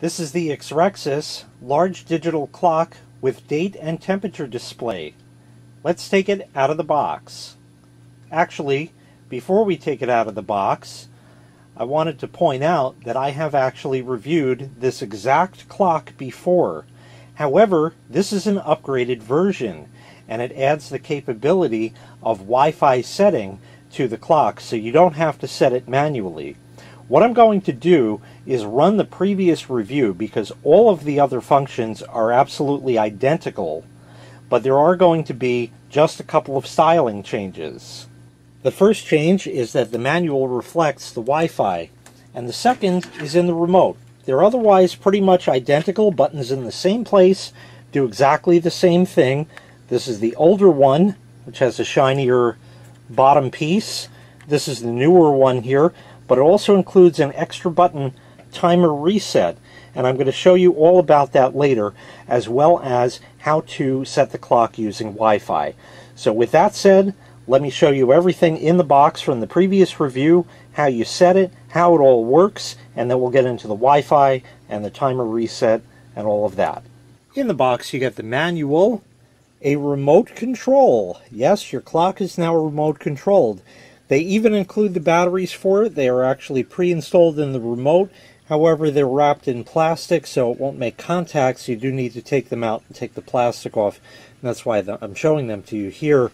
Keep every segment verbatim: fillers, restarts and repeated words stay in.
This is the XREXS large digital clock with date and temperature display. Let's take it out of the box. Actually, before we take it out of the box, I wanted to point out that I have actually reviewed this exact clock before. However, this is an upgraded version, and it adds the capability of Wi-Fi setting to the clock, so you don't have to set it manually. What I'm going to do is run the previous review, because all of the other functions are absolutely identical, but there are going to be just a couple of styling changes. The first change is that the manual reflects the Wi-Fi, and the second is in the remote. They're otherwise pretty much identical, buttons in the same place, do exactly the same thing. This is the older one, which has a shinier bottom piece. This is the newer one here, but it also includes an extra button, timer reset, and I'm going to show you all about that later, as well as how to set the clock using Wi-Fi. So with that said, let me show you everything in the box from the previous review, how you set it, how it all works, and then we'll get into the Wi-Fi and the timer reset and all of that. In the box you get the manual, a remote control. Yes, your clock is now remote controlled. They even include the batteries for it. They are actually pre-installed in the remote. However, they're wrapped in plastic, so it won't make contacts. You do need to take them out and take the plastic off. And that's why I'm showing them to you here.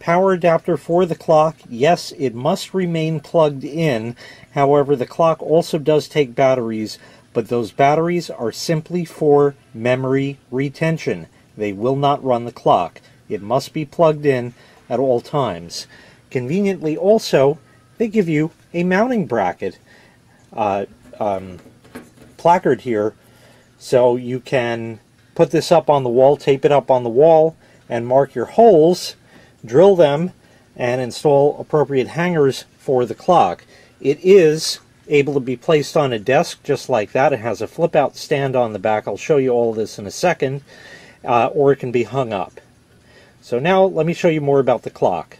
Power adapter for the clock. Yes, it must remain plugged in. However, the clock also does take batteries, but those batteries are simply for memory retention. They will not run the clock. It must be plugged in at all times. Conveniently also, they give you a mounting bracket uh, um, placard here, so you can put this up on the wall, tape it up on the wall, and mark your holes, drill them, and install appropriate hangers for the clock. It is able to be placed on a desk just like that. It has a flip-out stand on the back. I'll show you all this in a second, uh, or it can be hung up. So now let me show you more about the clock.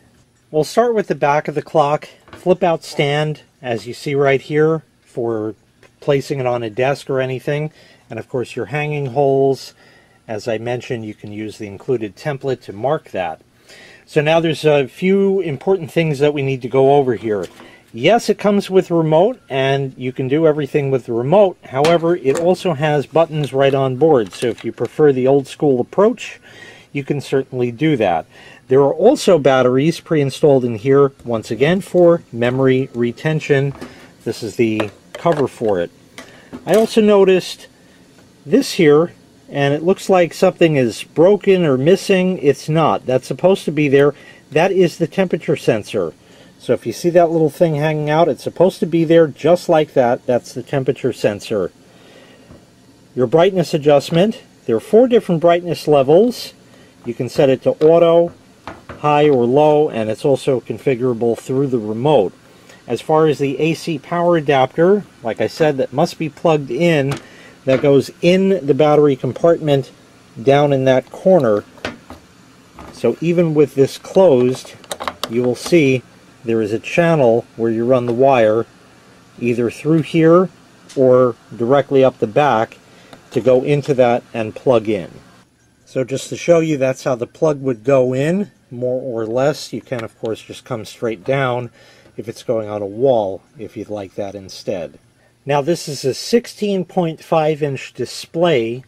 We'll start with the back of the clock, flip-out stand, as you see right here, for placing it on a desk or anything. And of course your hanging holes, as I mentioned, you can use the included template to mark that. So now there's a few important things that we need to go over here. Yes, it comes with a remote, and you can do everything with the remote. However, it also has buttons right on board, so if you prefer the old-school approach, you can certainly do that. There are also batteries pre-installed in here, once again for memory retention. This is the cover for it. I also noticed this here, and it looks like something is broken or missing. It's not. That's supposed to be there. That is the temperature sensor. So if you see that little thing hanging out, it's supposed to be there just like that. That's the temperature sensor. Your brightness adjustment. There are four different brightness levels. You can set it to auto, high or low, and it's also configurable through the remote. As far as the A C power adapter, like I said, that must be plugged in. That goes in the battery compartment down in that corner. So even with this closed, you will see there is a channel where you run the wire, either through here or directly up the back, to go into that and plug in. So just to show you, that's how the plug would go in, more or less. You can, of course, just come straight down if it's going on a wall, if you'd like that instead. Now this is a sixteen point five inch display,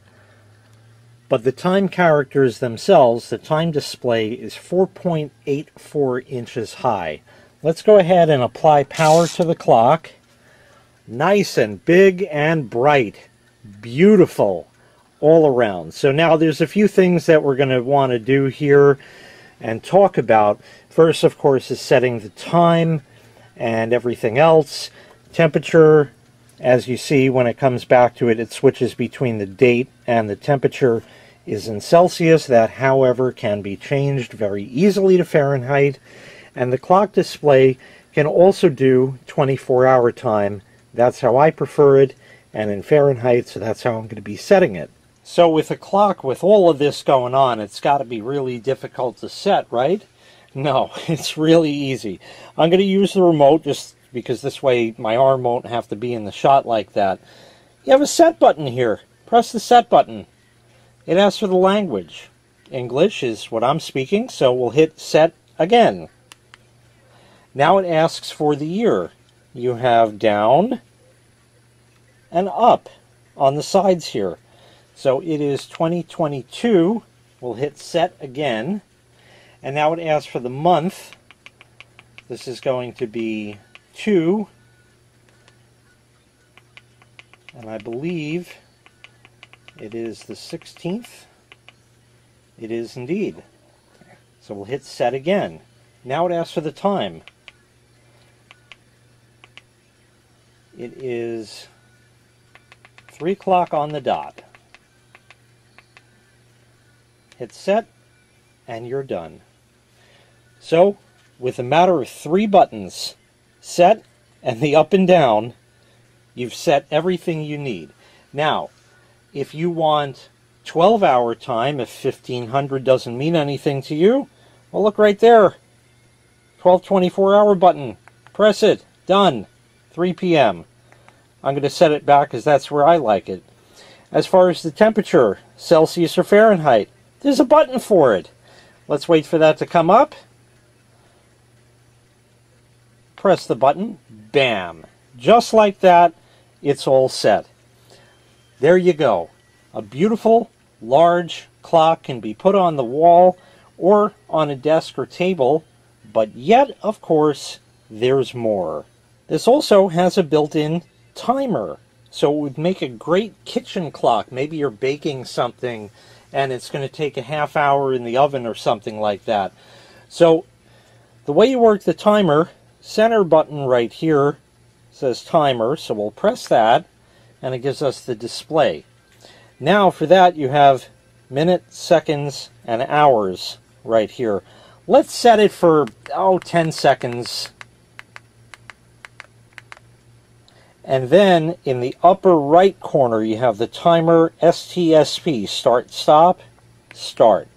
but the time characters themselves, the time display, is four point eight four inches high. Let's go ahead and apply power to the clock. Nice and big and bright. Beautiful. All around. So now there's a few things that we're going to want to do here and talk about. First, of course, is setting the time and everything else. Temperature, as you see, when it comes back to it, it switches between the date and the temperature is in Celsius. That, however, can be changed very easily to Fahrenheit. And the clock display can also do twenty-four hour time. That's how I prefer it, and in Fahrenheit, so that's how I'm going to be setting it. So with a clock, with all of this going on, it's got to be really difficult to set, right? No, it's really easy. I'm going to use the remote just because this way my arm won't have to be in the shot like that. You have a set button here. Press the set button. It asks for the language. English is what I'm speaking, so we'll hit set again. Now it asks for the year. You have down and up on the sides here. So it is twenty twenty-two. We'll hit set again. And now it asks for the month. This is going to be two. And I believe it is the sixteenth. It is indeed. So we'll hit set again. Now it asks for the time. It is three o'clock on the dot. Hit set, and you're done. So, with a matter of three buttons, set and the up and down, you've set everything you need. Now, if you want twelve hour time, if fifteen hundred doesn't mean anything to you, well, look right there. twelve twenty-four hour button. Press it. Done. three P M I'm going to set it back because that's where I like it. As far as the temperature, Celsius or Fahrenheit, there's a button for it. Let's wait for that to come up. Press the button. Bam. Just like that, it's all set. There you go. A beautiful, large clock can be put on the wall or on a desk or table, but yet, of course, there's more. This also has a built-in timer, so it would make a great kitchen clock. Maybe you're baking something, and it's going to take a half hour in the oven or something like that. So, the way you work the timer, center button right here says timer, so we'll press that, and it gives us the display. Now for that you have minutes, seconds, and hours right here. Let's set it for, oh, ten seconds. And then in the upper right corner you have the timer S T S P, start, stop, start.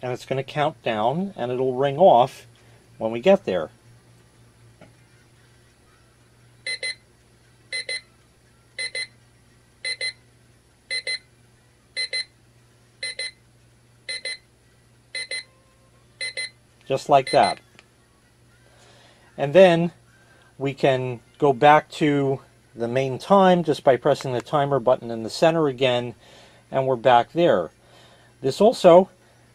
And it's going to count down and it'll ring off when we get there. Just like that. And then we can go back to the main time just by pressing the timer button in the center again, and we're back there. This also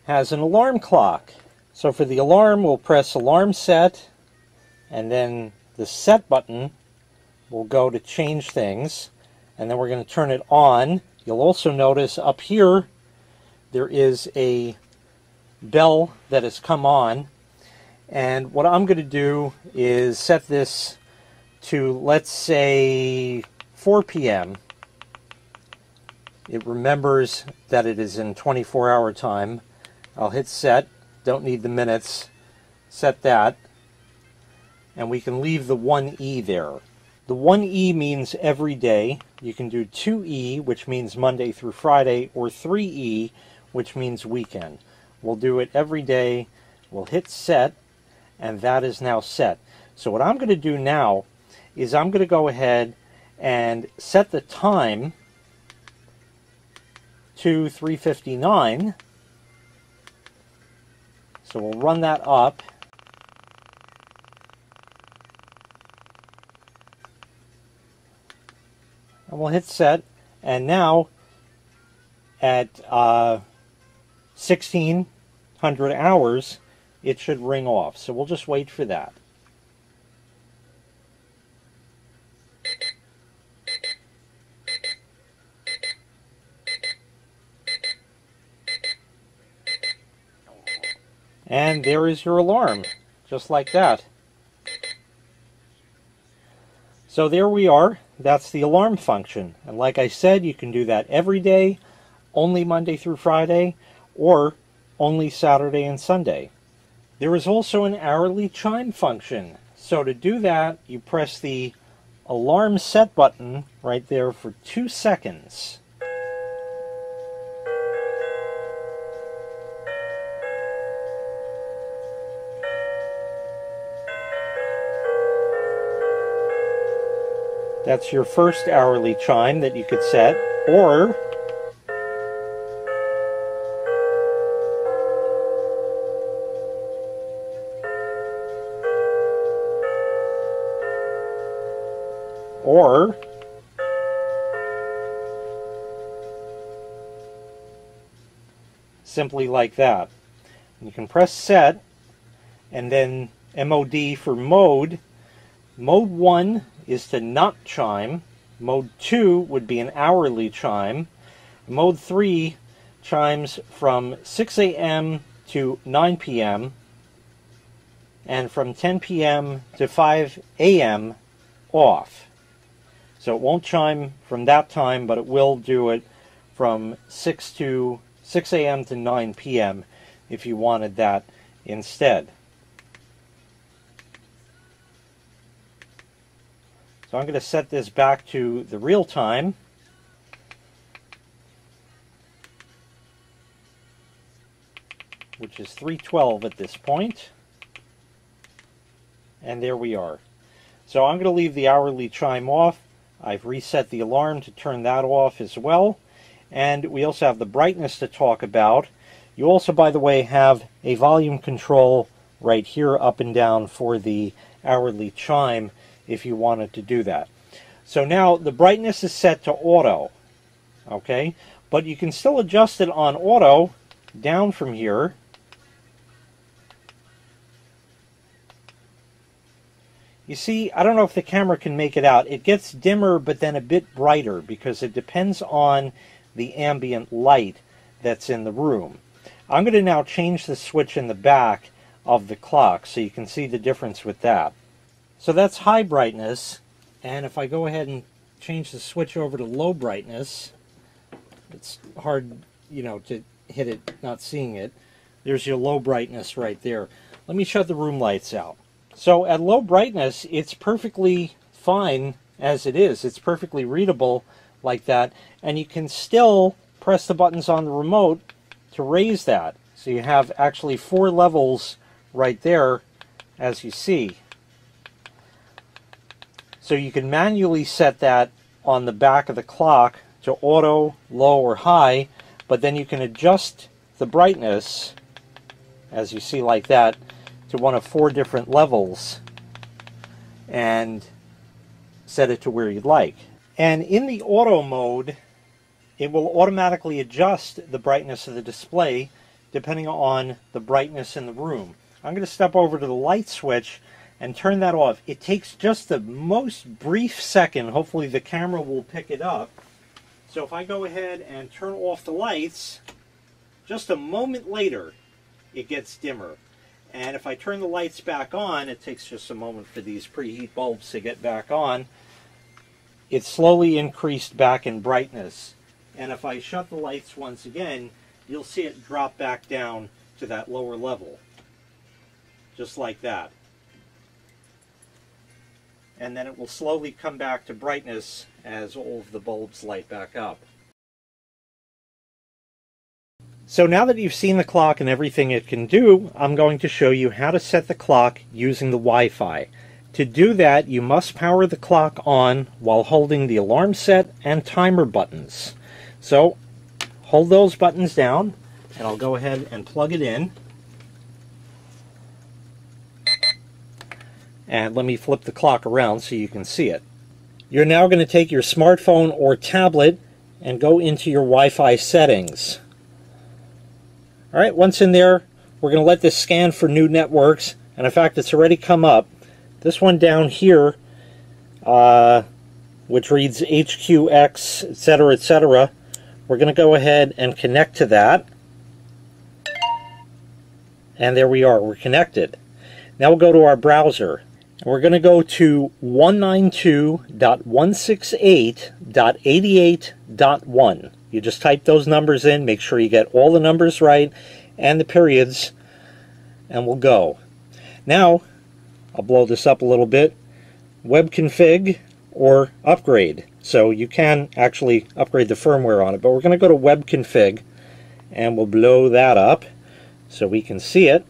has an alarm clock. So for the alarm, we'll press alarm set, and then the set button will go to change things, and then we're going to turn it on. You'll also notice up here there is a bell that has come on, and what I'm going to do is set this to, let's say, four P M It remembers that it is in twenty-four hour time. I'll hit set, don't need the minutes, set that, and we can leave the one E there. The one E means every day. You can do two E, which means Monday through Friday, or three E, which means weekend. We'll do it every day. We'll hit set, and that is now set. So what I'm going to do now is I'm going to go ahead and set the time to three fifty-nine. So we'll run that up. And we'll hit set, and now at uh, sixteen hundred hours, it should ring off. So we'll just wait for that. And there is your alarm, just like that. So there we are. That's the alarm function. And like I said, you can do that every day, only Monday through Friday, or only Saturday and Sunday. There is also an hourly chime function. So to do that, you press the alarm set button right there for two seconds. That's your first hourly chime that you could set, or or simply like that. You can press set and then M O D for mode. Mode one is to not chime. Mode two would be an hourly chime. Mode three chimes from six A M to nine P M and from ten P M to five A M off. So it won't chime from that time, but it will do it from six to six A M to nine P M if you wanted that instead. So I'm going to set this back to the real time. Which is three twelve at this point. And there we are. So I'm going to leave the hourly chime off. I've reset the alarm to turn that off as well. And we also have the brightness to talk about. You also, by the way, have a volume control right here up and down for the hourly chime if you wanted to do that. So now the brightness is set to auto, okay? But you can still adjust it on auto down from here. You see, I don't know if the camera can make it out. It gets dimmer but then a bit brighter because it depends on the ambient light that's in the room. I'm going to now change the switch in the back of the clock so you can see the difference with that. So that's high brightness, and if I go ahead and change the switch over to low brightness, it's hard, you know, to hit it not seeing it. There's your low brightness right there. Let me shut the room lights out. So at low brightness, it's perfectly fine as it is. It's perfectly readable like that. And you can still press the buttons on the remote to raise that. So you have actually four levels right there, as you see. So you can manually set that on the back of the clock to auto, low, or high. But then you can adjust the brightness, as you see like that, to one of four different levels and set it to where you'd like. And in the auto mode, it will automatically adjust the brightness of the display depending on the brightness in the room. I'm going to step over to the light switch and turn that off. It takes just the most brief second. Hopefully the camera will pick it up. So if I go ahead and turn off the lights, just a moment later it gets dimmer. And if I turn the lights back on, it takes just a moment for these preheat bulbs to get back on. It slowly increased back in brightness. And if I shut the lights once again, you'll see it drop back down to that lower level. Just like that. And then it will slowly come back to brightness as all of the bulbs light back up. So now that you've seen the clock and everything it can do, I'm going to show you how to set the clock using the Wi-Fi. To do that, you must power the clock on while holding the alarm set and timer buttons. So hold those buttons down, and I'll go ahead and plug it in. And let me flip the clock around so you can see it. You're now going to take your smartphone or tablet and go into your Wi-Fi settings. Alright, once in there, we're going to let this scan for new networks, and in fact it's already come up. This one down here, uh, which reads H Q X, et cetera, et cetera, we're going to go ahead and connect to that. And there we are, we're connected. Now we'll go to our browser, and we're going to go to one ninety-two dot one sixty-eight dot eighty-eight dot one. You just type those numbers in, make sure you get all the numbers right and the periods, and we'll go. Now, I'll blow this up a little bit. Web config or upgrade. So you can actually upgrade the firmware on it, but we're going to go to web config and we'll blow that up so we can see it.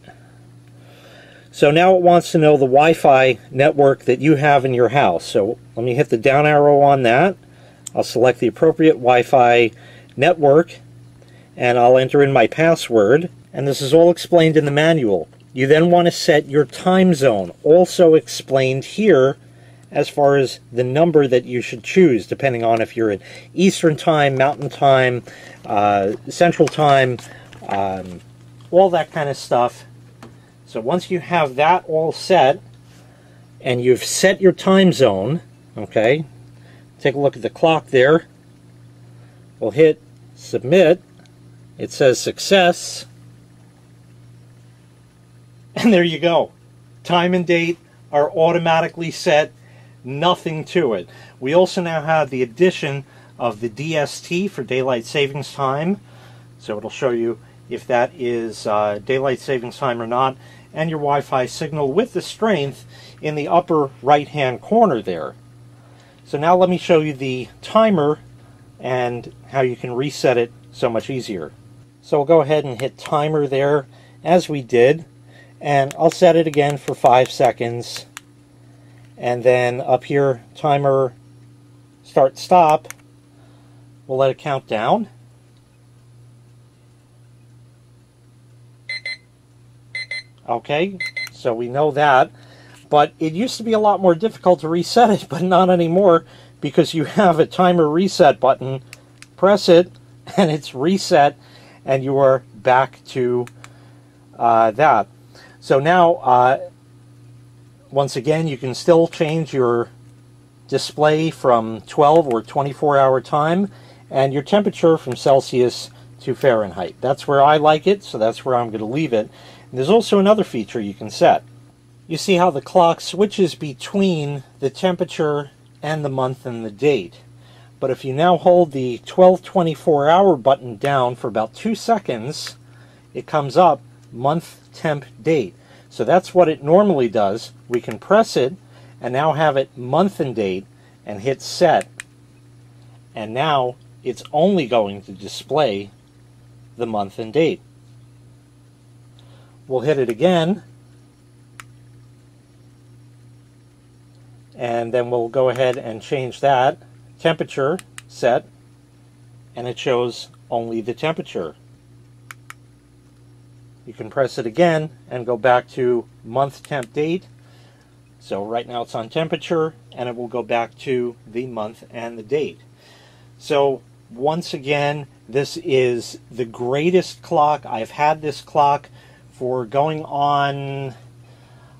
So now it wants to know the Wi-Fi network that you have in your house. So let me hit the down arrow on that. I'll select the appropriate Wi-Fi network, and I'll enter in my password. And this is all explained in the manual. You then want to set your time zone, also explained here, as far as the number that you should choose, depending on if you're in Eastern Time, Mountain Time, uh, Central Time, um, all that kind of stuff. So once you have that all set, and you've set your time zone, okay, take a look at the clock there. We'll hit submit. It says success. And there you go. Time and date are automatically set. Nothing to it. We also now have the addition of the D S T for Daylight Savings Time. So it'll show you if that is uh, Daylight Savings Time or not. And your Wi-Fi signal with the strength in the upper right-hand corner there. So now let me show you the timer and how you can reset it so much easier. So we'll go ahead and hit timer there as we did. And I'll set it again for five seconds. And then up here, timer, start, stop. We'll let it count down. Okay, so we know that. But it used to be a lot more difficult to reset it, but not anymore, because you have a timer reset button. Press it, and it's reset, and you are back to uh, that. So now, uh, once again, you can still change your display from twelve or twenty-four hour time and your temperature from Celsius to Fahrenheit. That's where I like it, so that's where I'm going to leave it. And there's also another feature you can set. You see how the clock switches between the temperature and the month and the date. But if you now hold the twelve twenty-four hour button down for about two seconds, it comes up month, temp, date. So that's what it normally does. We can press it and now have it month and date and hit set. And now it's only going to display the month and date. We'll hit it again. And then we'll go ahead and change that. Temperature set. And it shows only the temperature. You can press it again and go back to month, temp, date. So right now it's on temperature, and it will go back to the month and the date. So once again, this is the greatest clock. I've had this clock for going on,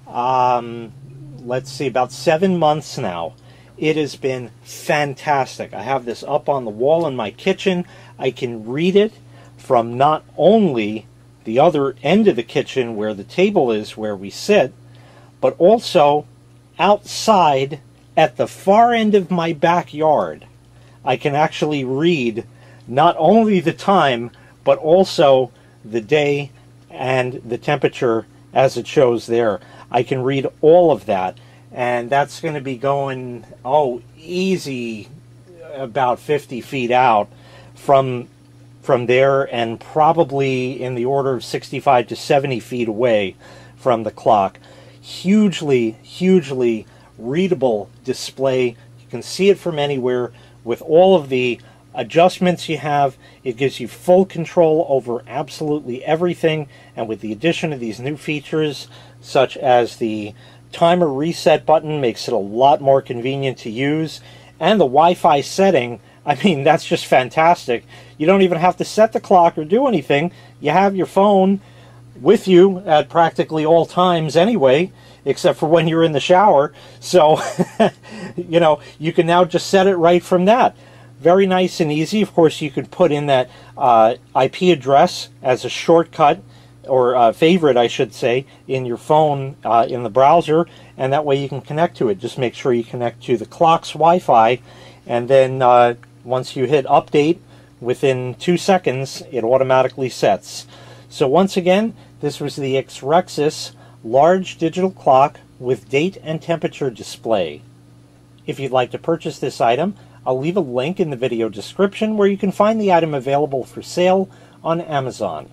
um, let's see, about seven months now. It has been fantastic. I have this up on the wall in my kitchen. I can read it from not only the other end of the kitchen where the table is where we sit, but also outside at the far end of my backyard. I can actually read not only the time, but also the day and the temperature as it shows there. I can read all of that, and that's going to be going, oh, easy about fifty feet out from from there, and probably in the order of sixty-five to seventy feet away from the clock. Hugely, hugely readable display. You can see it from anywhere. With all of the adjustments you have, it gives you full control over absolutely everything. And with the addition of these new features, such as the timer reset button, makes it a lot more convenient to use, and the Wi-Fi setting, I mean, that's just fantastic. You don't even have to set the clock or do anything. You have your phone with you at practically all times anyway, except for when you're in the shower. So, you know, you can now just set it right from that. Very nice and easy. Of course, you could put in that uh, I P address as a shortcut, or uh, favorite, I should say, in your phone, uh, in the browser, and that way you can connect to it. Just make sure you connect to the clock's Wi-Fi, and then uh, once you hit update, within two seconds, it automatically sets. So once again, this was the XREXS large digital clock with date and temperature display. If you'd like to purchase this item, I'll leave a link in the video description where you can find the item available for sale on Amazon.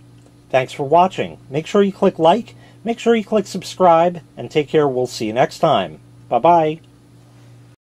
Thanks for watching. Make sure you click like, Make sure you click subscribe, and take care. We'll see you next time. Bye-bye.